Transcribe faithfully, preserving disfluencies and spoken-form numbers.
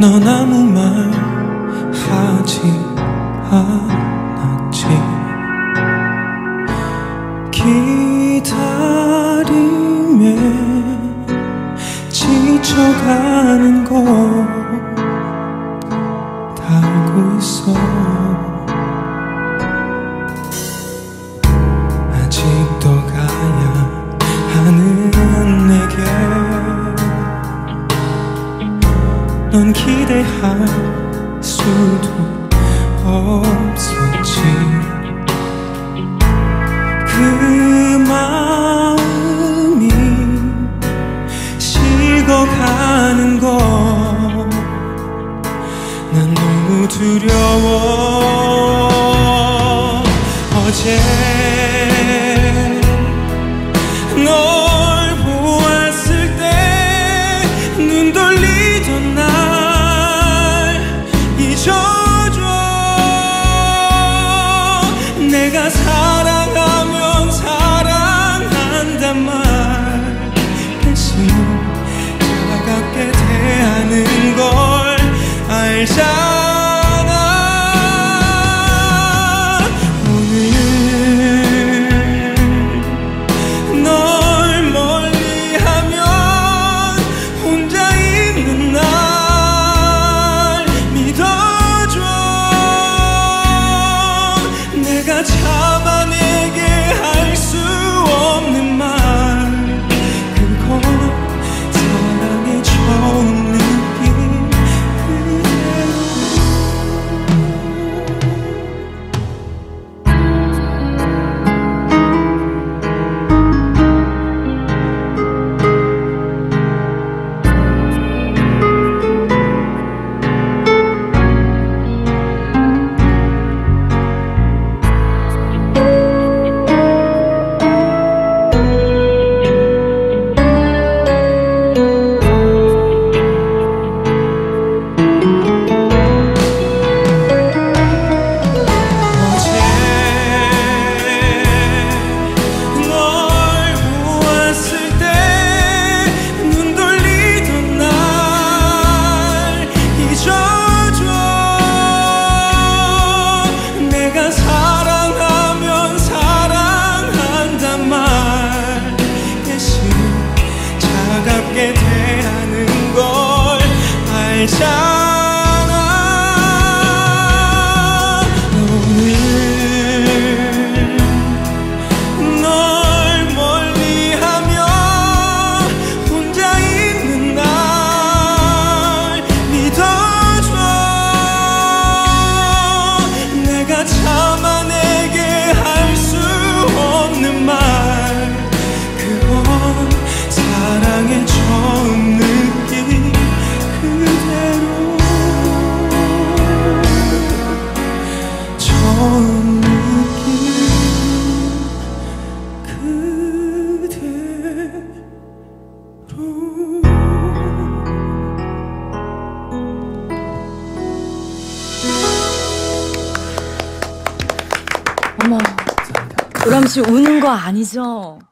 넌 아무 말 하지 않았지. 기다림에 지쳐가는 것 알고 있어. 아직도 가야 하는 내게 넌 기대할 수도 없었지. 그 마음이 식어가는 걸 난 너무 두려워. 어제 널 보았을 때 눈 돌리던 날 내가 사랑하면 사랑한단 말 대신 차갑게 대하는 걸 알잖아. 오늘 널 멀리하면 혼자 있는 날 믿어줘. 내가 참아내게 할 수 없는 말 그건 사랑의 처음 느낌 차갑게 대하는 걸 알잖아. 오늘 널 멀리하며 혼자 있는 날 믿어줘. 내가 참아내게 할 수 없는 말 사랑의 처음 느낌 그대로 처음 느낌 그대로. 어머, 우람 씨 우는 거 아니죠?